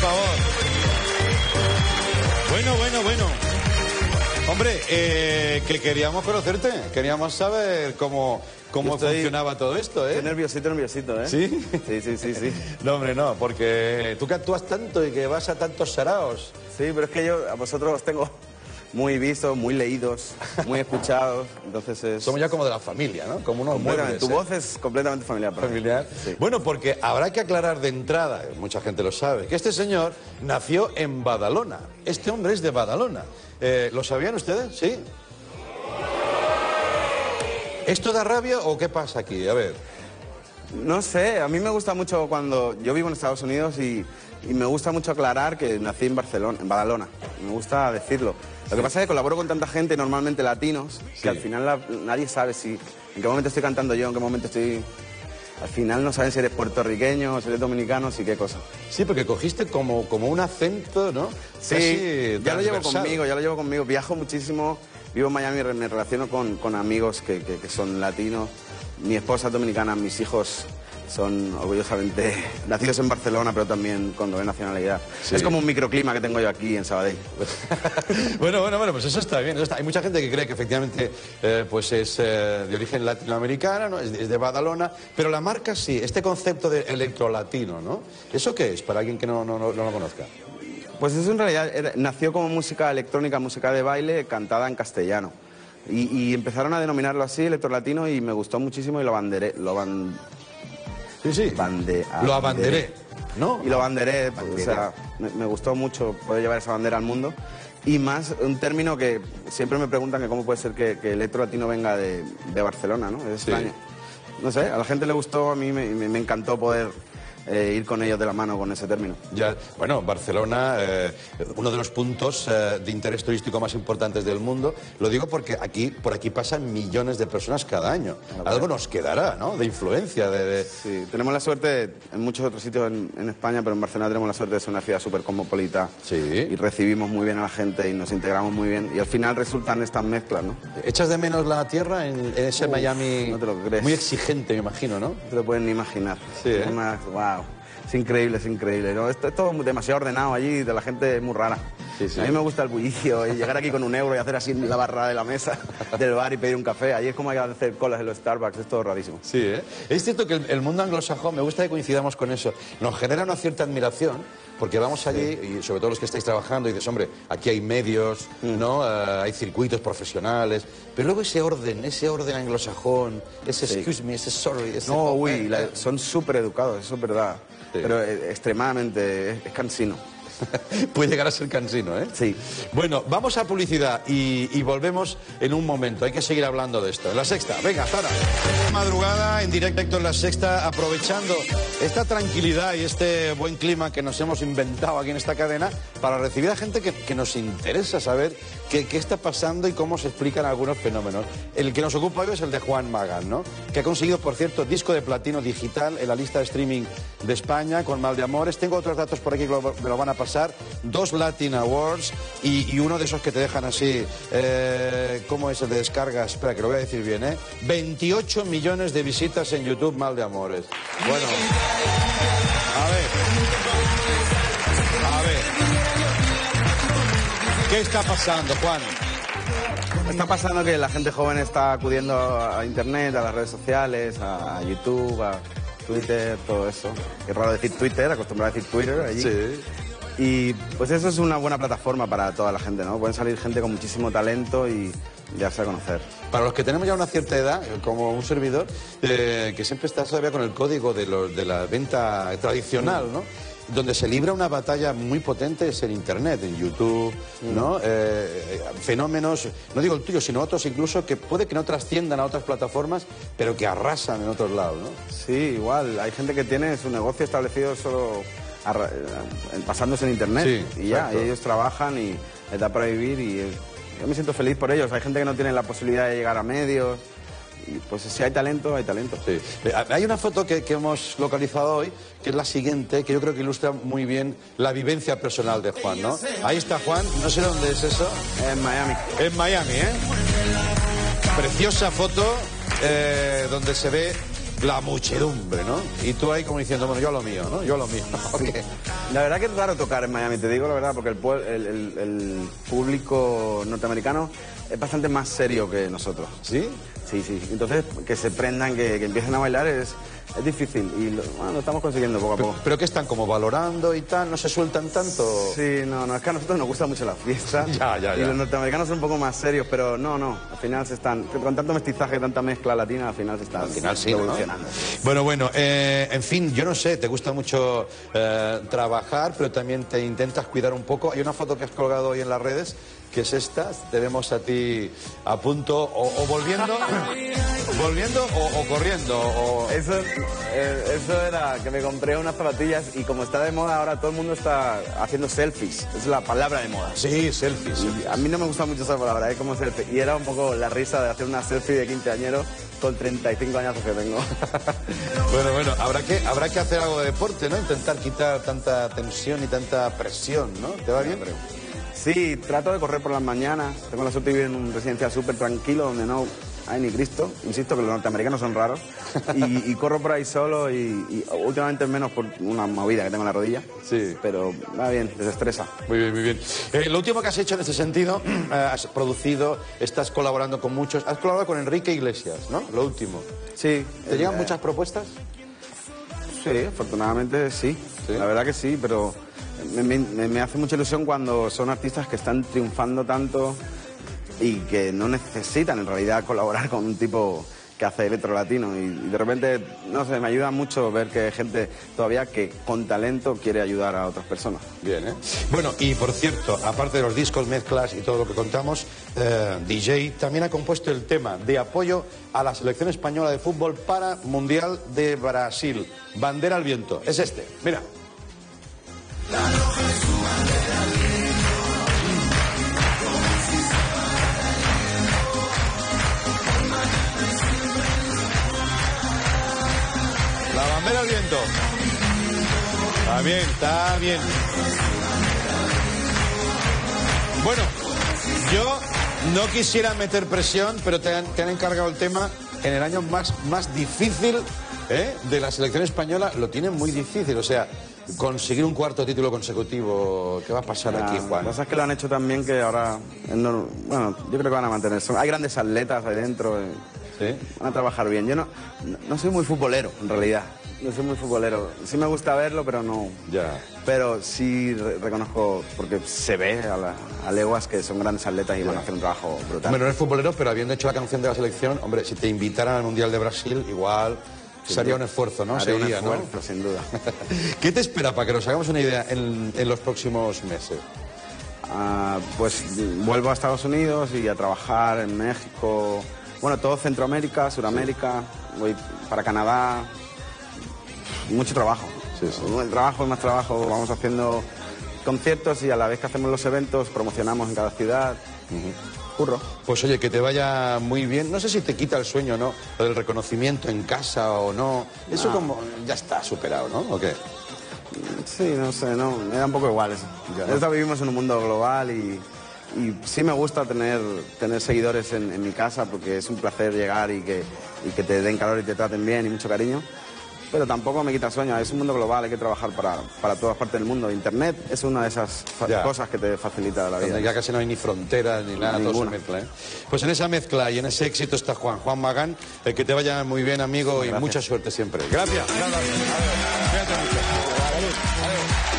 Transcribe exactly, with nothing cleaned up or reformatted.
favor. Bueno, bueno, bueno. Hombre, eh, que queríamos conocerte. Queríamos saber cómo... ¿Cómo estoy... funcionaba todo esto, eh? Estoy nerviosito, nerviosito, ¿eh? ¿Sí? Sí, sí, sí, sí. No, hombre, no, porque tú que actúas tanto y que vas a tantos saraos. Sí, pero es que yo a vosotros os tengo muy vistos, muy leídos, muy escuchados, entonces es... Somos ya como de la familia, ¿no? Como unos muebles, tu ¿eh? voz es completamente familiar. Para familiar. Sí. Bueno, porque habrá que aclarar de entrada, mucha gente lo sabe, que este señor nació en Badalona. Este hombre es de Badalona. Eh, ¿Lo sabían ustedes? Sí. ¿Esto da rabia o qué pasa aquí? A ver. No sé, a mí me gusta mucho cuando... Yo vivo en Estados Unidos y, y me gusta mucho aclarar que nací en Barcelona, en Badalona. Me gusta decirlo. Lo que pasa es que colaboro con tanta gente, normalmente latinos, sí. que al final la, nadie sabe si... En qué momento estoy cantando yo, en qué momento estoy... Al final no saben si eres puertorriqueño, si eres dominicano, si qué cosa. Sí, porque cogiste como, como un acento, ¿no? Sí, ya lo llevo conmigo, ya lo llevo conmigo. Viajo muchísimo... Vivo en Miami, me relaciono con, con amigos que, que, que son latinos. Mi esposa es dominicana, mis hijos son orgullosamente nacidos en Barcelona, pero también con doble nacionalidad. Sí. Es como un microclima que tengo yo aquí en Sabadell. Bueno, bueno, bueno, pues eso está bien. Eso está. Hay mucha gente que cree que efectivamente eh, pues es eh, de origen latinoamericano, ¿no? es, es de Badalona, pero la marca sí, este concepto de electrolatino, ¿no? ¿Eso qué es para alguien que no, no, no, no lo conozca? Pues eso en realidad era, nació como música electrónica, música de baile cantada en castellano. Y, y empezaron a denominarlo así, electrolatino, y me gustó muchísimo y lo abanderé. Lo ban... Sí, sí. Bande, lo abanderé, ¿no? Y lo abanderé, pues, o sea, me, me gustó mucho poder llevar esa bandera al mundo. Y más un término que siempre me preguntan que cómo puede ser que, que electrolatino venga de, de Barcelona, ¿no? Es extraño. Sí. No sé, a la gente le gustó, a mí me, me, me encantó poder... Eh, ir con ellos de la mano con ese término. Ya, bueno, Barcelona, eh, uno de los puntos eh, de interés turístico más importantes del mundo. Lo digo porque aquí, por aquí pasan millones de personas cada año. Algo nos quedará, ¿no? De influencia. De, de... Sí, tenemos la suerte, de, en muchos otros sitios en, en España, pero en Barcelona tenemos la suerte de ser una ciudad súper cosmopolita. Sí. Y recibimos muy bien a la gente y nos integramos muy bien. Y al final resultan estas mezclas, ¿no? ¿Echas de menos la tierra en, en ese Uf, Miami? No te lo crees. Muy exigente, me imagino, ¿no? No te lo pueden ni imaginar. Sí, ¿eh? Más, wow. Es increíble, es increíble, ¿no? Esto es todo demasiado ordenado allí, la gente es muy rara. Sí, sí. A mí me gusta el bullicio y llegar aquí con un euro y hacer así la barra de la mesa del bar y pedir un café. Allí es como hay que hacer colas en los Starbucks, es todo rarísimo. Sí, ¿eh? Es cierto que el, el mundo anglosajón, me gusta que coincidamos con eso, nos genera una cierta admiración porque vamos allí, sí. y sobre todo los que estáis trabajando, y dices, hombre, aquí hay medios, mm. ¿no? Uh, hay circuitos profesionales, pero luego ese orden, ese orden anglosajón, ese sí. excuse me, ese sorry... Ese no, uy, la, son súper educados, eso es verdad. Sí. Pero eh, extremadamente, es, es cansino. Puede llegar a ser cansino, ¿eh? Sí. Bueno, vamos a publicidad y, y volvemos en un momento. Hay que seguir hablando de esto. En La Sexta, venga, Sara. Madrugada, en directo en La Sexta, aprovechando esta tranquilidad y este buen clima que nos hemos inventado aquí en esta cadena para recibir a gente que, que nos interesa saber qué, qué está pasando y cómo se explican algunos fenómenos. El que nos ocupa hoy es el de Juan Magán, ¿no? Que ha conseguido, por cierto, disco de platino digital en la lista de streaming de España con Mal de Amores. Tengo otros datos por aquí que lo, me lo van a pasar. Dos Latin Awards y, y uno de esos que te dejan así, eh, ¿cómo es el de descargas? Espera, que lo voy a decir bien, ¿eh? veintiocho millones de visitas en YouTube, Mal de Amores. Bueno, a ver, a ver, ¿qué está pasando, Juan? Está pasando que la gente joven está acudiendo a Internet, a las redes sociales, a YouTube, a Twitter, todo eso. Es raro decir Twitter, acostumbrado a decir Twitter allí. Sí. Y pues eso es una buena plataforma para toda la gente, ¿no? Pueden salir gente con muchísimo talento y darse a conocer. Para los que tenemos ya una cierta edad, como un servidor, eh, que siempre está todavía con el código de, los, de la venta tradicional, ¿no? Donde se libra una batalla muy potente es en Internet, en YouTube, ¿no? Eh, fenómenos, no digo el tuyo, sino otros incluso que puede que no trasciendan a otras plataformas, pero que arrasan en otros lados, ¿no? Sí, igual. Hay gente que tiene su negocio establecido solo... A, a, pasándose en internet, sí, y ya, exacto. Ellos trabajan y les da para vivir y es, yo me siento feliz por ellos. Hay gente que no tiene la posibilidad de llegar a medios y pues si hay talento, hay talento. Sí. Hay una foto que, que hemos localizado hoy, que es la siguiente, que yo creo que ilustra muy bien la vivencia personal de Juan, ¿no? Ahí está Juan, no sé dónde es eso. En Miami. En Miami, ¿eh? Preciosa foto eh, donde se ve la muchedumbre, ¿no? Y tú ahí como diciendo, bueno, yo lo mío, ¿no? Yo lo mío. Sí. La verdad que es raro tocar en Miami, te digo la verdad, porque el, el, el, el público norteamericano es bastante más serio que nosotros. ¿Sí? Sí, sí. Entonces, que se prendan, que, que empiecen a bailar es... es difícil y lo, bueno, lo estamos consiguiendo poco a poco. Pero, pero que están como valorando y tal, no se sueltan tanto. Sí, no, no, es que a nosotros nos gusta mucho la fiesta. ya, ya, ya. Y los norteamericanos son un poco más serios, pero no, no, al final se están, con tanto mestizaje, tanta mezcla latina, al final se están al final, sí, evolucionando. ¿No? Bueno, bueno, eh, en fin, yo no sé, te gusta mucho eh, trabajar, pero también te intentas cuidar un poco. Hay una foto que has colgado hoy en las redes, que es esta, te vemos a ti a punto, o, o volviendo, volviendo o, o corriendo. O... Eso, eh, eso era, que me compré unas zapatillas y como está de moda ahora, todo el mundo está haciendo selfies, es la palabra de moda. Sí, selfies. Y a mí no me gusta mucho esa palabra, ¿eh? Como selfie. Y era un poco la risa de hacer una selfie de quinceañero con treinta y cinco años que tengo. Bueno, bueno, habrá que, habrá que hacer algo de deporte, ¿no? Intentar quitar tanta tensión y tanta presión, ¿no? ¿Te va bien? Sí, trato de correr por las mañanas. Tengo la suerte de vivir en un residencial súper tranquilo donde no hay ni Cristo. Insisto que los norteamericanos son raros. Y, y corro por ahí solo y, y últimamente menos por una movida que tengo en la rodilla. Sí. Pero va bien, desestresa. Muy bien, muy bien. Eh, lo último que has hecho en este sentido, has producido, estás colaborando con muchos. Has colaborado con Enrique Iglesias, ¿no? Lo último. Sí. ¿Te eh... llegan muchas propuestas? Sí, afortunadamente sí. sí. La verdad que sí, pero... Me, me, me hace mucha ilusión cuando son artistas que están triunfando tanto y que no necesitan en realidad colaborar con un tipo que hace electrolatino y, y de repente, no sé, me ayuda mucho ver que hay gente todavía que con talento quiere ayudar a otras personas. Bien, ¿eh? Bueno, y por cierto, aparte de los discos, mezclas y todo lo que contamos, eh, D J también ha compuesto el tema de apoyo a la selección española de fútbol para Mundial de Brasil. Bandera al viento, es este, mira. La roja es su bandera al viento, como si Sabadell al mañana y siempre nos va. La bandera al viento. Está bien, está bien. Bueno, yo no quisiera meter presión, pero te han, te han encargado el tema en el año más, más difícil, ¿eh? De la selección española. Lo tienen muy difícil, o sea... Conseguir un cuarto título consecutivo, ¿qué va a pasar ah, aquí, Juan? Las cosas que lo han hecho también que ahora... No, bueno, yo creo que van a mantenerse. Hay grandes atletas ahí dentro. ¿Sí? Van a trabajar bien. Yo no, no soy muy futbolero, en realidad. No soy muy futbolero. Sí me gusta verlo, pero no... Ya. Pero sí re reconozco, porque se ve a, la, a leguas que son grandes atletas y ya. Van a hacer un trabajo brutal. Bueno, no eres futbolero, pero habiendo hecho la canción de la selección, hombre, si te invitaran al Mundial de Brasil, igual... Sería un esfuerzo, ¿no? Sería un esfuerzo, ¿no? Sin duda. ¿Qué te espera para que nos hagamos una idea en, en los próximos meses? Ah, pues vuelvo a Estados Unidos y a trabajar en México. Bueno, todo Centroamérica, Sudamérica, voy para Canadá. Mucho trabajo. Sí, sí. El trabajo es más trabajo. Vamos haciendo conciertos y a la vez que hacemos los eventos promocionamos en cada ciudad. Uh-huh. Pues oye, que te vaya muy bien. No sé si te quita el sueño o no, lo del reconocimiento en casa o no. Eso ah. como ya está superado, ¿no? ¿O qué? Sí, no sé, no, me da un poco igual eso. Ya, ¿no? Nosotros vivimos en un mundo global y, y sí me gusta tener, tener seguidores en, en mi casa porque es un placer llegar y que, y que te den calor y te traten bien y mucho cariño. Pero tampoco me quita sueño, es un mundo global, hay que trabajar para, para todas partes del mundo. Internet es una de esas ya. cosas que te facilita la vida. Donde ya casi no hay ni fronteras ni nada, ninguna. Todo se mezcla, ¿eh? Pues en esa mezcla y en ese éxito está Juan, Juan Magán. Eh, que te vaya muy bien, amigo, sí, y mucha suerte siempre. Gracias. Gracias. Gracias. Gracias. Gracias. Gracias.